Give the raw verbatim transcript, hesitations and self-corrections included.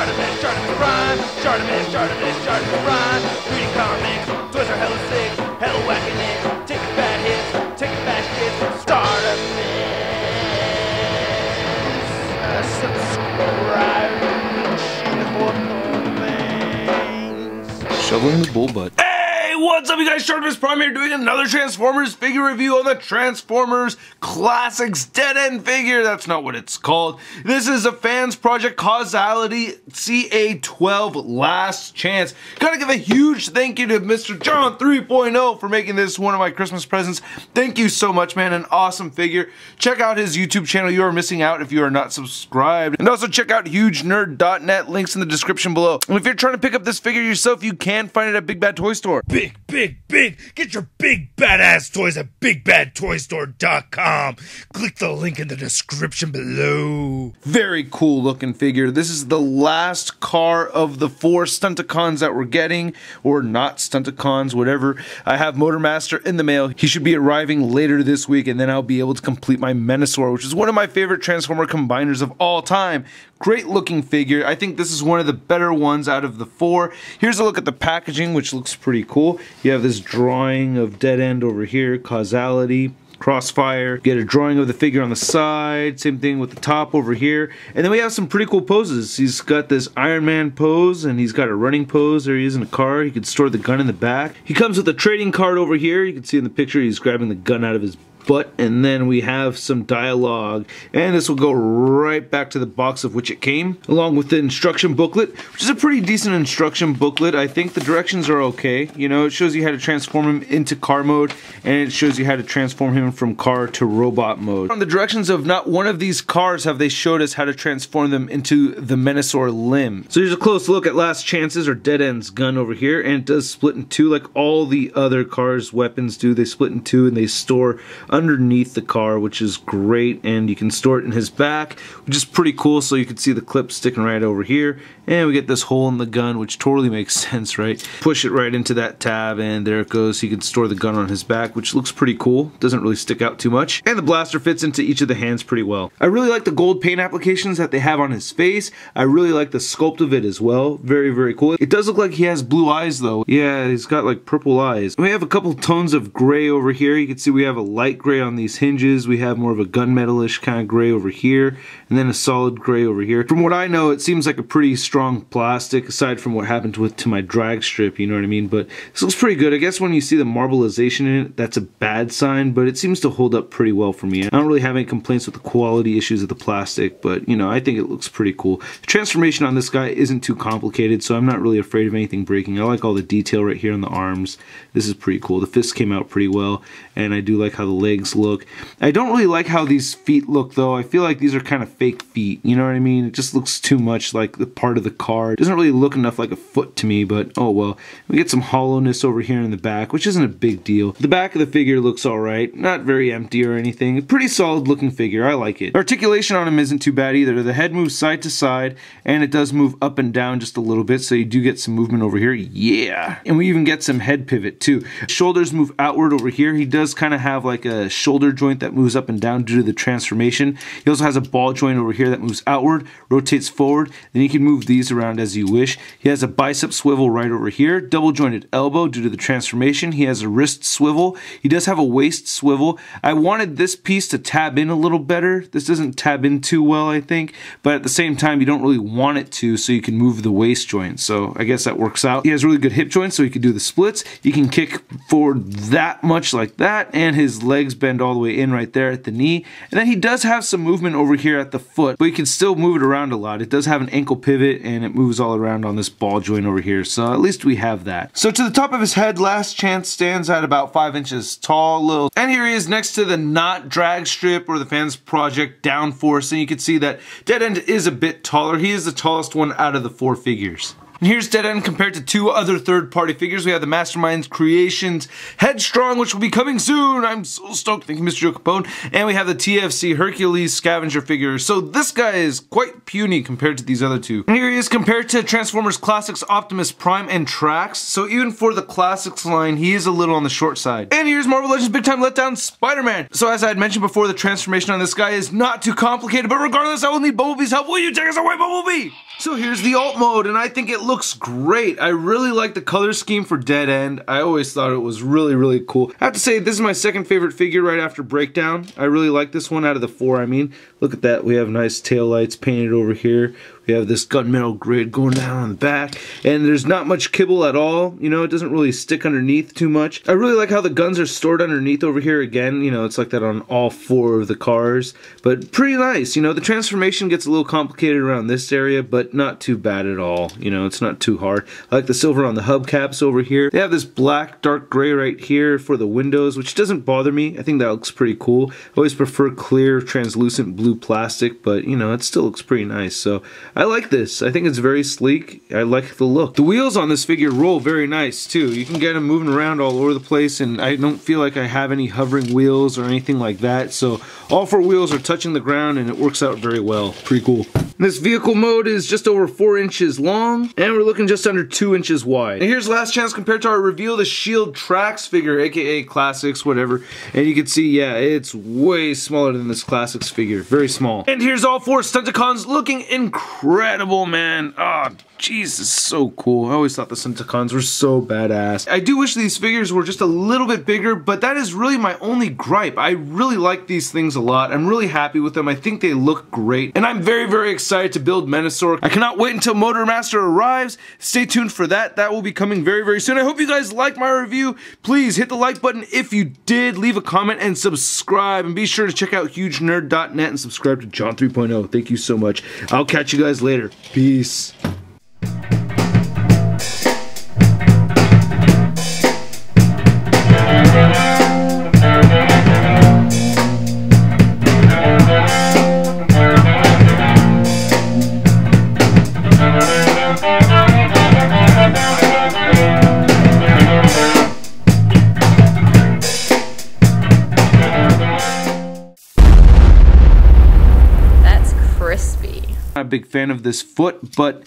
Shartimus, Shartimus Prime, Shartimus, Shartimus, Shartimus Prime. Reading comics, Twitter hella sick, hella whacking it, taking bad hits, taking bad shits. Shartimus, subscribe. Shoveling the bull butt. Hey, what's up, you guys? Shartimus Prime here, doing another Transformers figure review on the Transformers Classics Dead End figure. That's not what it's called. This is a fans project, Causality C A twelve Last Chance. Gotta give a huge thank you to Mister John three point oh for making this one of my Christmas presents. Thank you so much, man. An awesome figure. Check out his YouTube channel. You are missing out if you are not subscribed. And also check out Huge Nerd dot net. Links in the description below. And if you're trying to pick up this figure yourself, you can find it at Big Bad Toy Store. Big, big, big. Get your big badass toys at Big Bad Toy Store dot com. Click the link in the description below. Very cool looking figure. This is the last car of the four Stunticons that we're getting, or not Stunticons, whatever. I have Motormaster in the mail. He should be arriving later this week, and then I'll be able to complete my Menasor, which is one of my favorite Transformer combiners of all time. Great looking figure. I think this is one of the better ones out of the four. Here's a look at the packaging, which looks pretty cool. You have this drawing of Dead End over here, Causality, Crossfire. Get a drawing of the figure on the side, same thing with the top over here, and then we have some pretty cool poses. He's got this Iron Man pose, and he's got a running pose. There he is in a car. He could store the gun in the back. He comes with a trading card over here. You can see in the picture he's grabbing the gun out of his butt, and then we have some dialogue, and this will go right back to the box of which it came, along with the instruction booklet, which is a pretty decent instruction booklet. I think the directions are okay. You know, it shows you how to transform him into car mode, and it shows you how to transform him from car to robot mode. On the directions of not one of these cars have they showed us how to transform them into the Menasor limb. So here's a close look at Last Chance's, or Dead End's, gun over here, and it does split in two like all the other cars' weapons do. They split in two and they store underneath the car, which is great, and you can store it in his back, which is pretty cool. So you can see the clip sticking right over here, and we get this hole in the gun, which totally makes sense, right? Push it right into that tab, and there it goes. He can store the gun on his back, which looks pretty cool. Doesn't really stick out too much, and the blaster fits into each of the hands pretty well. I really like the gold paint applications that they have on his face. I really like the sculpt of it as well. Very, very cool. It does look like he has blue eyes though. Yeah, he's got like purple eyes. We have a couple tones of gray over here. You can see we have a light gray on these hinges. We have more of a gunmetal-ish kind of gray over here, and then a solid gray over here. From what I know, it seems like a pretty strong plastic, aside from what happened with to my drag strip, you know what I mean? But this looks pretty good. I guess when you see the marbleization in it, that's a bad sign, but it seems to hold up pretty well for me. I don't really have any complaints with the quality issues of the plastic, but you know, I think it looks pretty cool. The transformation on this guy isn't too complicated, so I'm not really afraid of anything breaking. I like all the detail right here on the arms. This is pretty cool. The fists came out pretty well, and I do like how the legs look. I don't really like how these feet look though. I feel like these are kind of fake feet, you know what I mean? It just looks too much like the part of the car. It doesn't really look enough like a foot to me, but oh well. We get some hollowness over here in the back, which isn't a big deal. The back of the figure looks alright. Not very empty or anything. Pretty solid looking figure. I like it. Articulation on him isn't too bad either. The head moves side to side, and it does move up and down just a little bit, so you do get some movement over here. Yeah! And we even get some head pivot too. Shoulders move outward over here. He does kind of have like a A shoulder joint that moves up and down due to the transformation. He also has a ball joint over here that moves outward, rotates forward, then you can move these around as you wish. He has a bicep swivel right over here, double jointed elbow due to the transformation. He has a wrist swivel. He does have a waist swivel. I wanted this piece to tab in a little better. This doesn't tab in too well, I think, but at the same time you don't really want it to, so you can move the waist joint, so I guess that works out. He has really good hip joints, so he can do the splits. He can kick forward that much like that, and his legs bend all the way in right there at the knee, and then he does have some movement over here at the foot, but you can still move it around a lot. It does have an ankle pivot, and it moves all around on this ball joint over here, so at least we have that. So to the top of his head, Last Chance stands at about five inches tall, little, and here he is next to the not drag strip or the fans project Downforce, and you can see that Dead End is a bit taller. He is the tallest one out of the four figures. And here's Dead End compared to two other third-party figures. We have the Masterminds Creations Headstrong, which will be coming soon. I'm so stoked. Thank you, Mister Joe Capone. And we have the T F C Hercules Scavenger figure. So this guy is quite puny compared to these other two. And here he is compared to Transformers Classics Optimus Prime and Trax. So even for the Classics line, he is a little on the short side. And here's Marvel Legends Big Time Letdown Spider-Man. So as I had mentioned before, the transformation on this guy is not too complicated, but regardless, I will need Bumblebee's help. Will you take us away, Bumblebee? So here's the alt mode, and I think it looks great. I really like the color scheme for Dead End. I always thought it was really, really cool. I have to say, this is my second favorite figure right after Breakdown. I really like this one out of the four, I mean. Look at that. We have nice taillights painted over here. We have this gunmetal grid going down on the back. And there's not much kibble at all. You know, it doesn't really stick underneath too much. I really like how the guns are stored underneath over here again. You know, it's like that on all four of the cars. But pretty nice. You know, the transformation gets a little complicated around this area, but not too bad at all. You know, it's not too hard. I like the silver on the hubcaps over here. They have this black dark gray right here for the windows, which doesn't bother me. I think that looks pretty cool. I always prefer clear translucent blue plastic, but you know, it still looks pretty nice. So I like this. I think it's very sleek. I like the look. The wheels on this figure roll very nice too. You can get them moving around all over the place, and I don't feel like I have any hovering wheels or anything like that. So all four wheels are touching the ground, and it works out very well. Pretty cool. This vehicle mode is just over four inches long, and we're looking just under two inches wide. And here's Last Chance compared to our reveal, the Shield Trax figure, aka Classics, whatever. And you can see, yeah, it's way smaller than this Classics figure. Very small. And here's all four Stunticons looking incredible, man. Ah, oh, Jesus, so cool. I always thought the Stunticons were so badass. I do wish these figures were just a little bit bigger, but that is really my only gripe. I really like these things a lot. I'm really happy with them. I think they look great. And I'm very, very excited. Excited to build Menasor. I cannot wait until Motormaster arrives. Stay tuned for that. That will be coming very, very soon. I hope you guys liked my review. Please hit the like button if you did. Leave a comment and subscribe. And be sure to check out Huge Nerd dot net and subscribe to John three point oh. Thank you so much. I'll catch you guys later. Peace. Big fan of this foot, but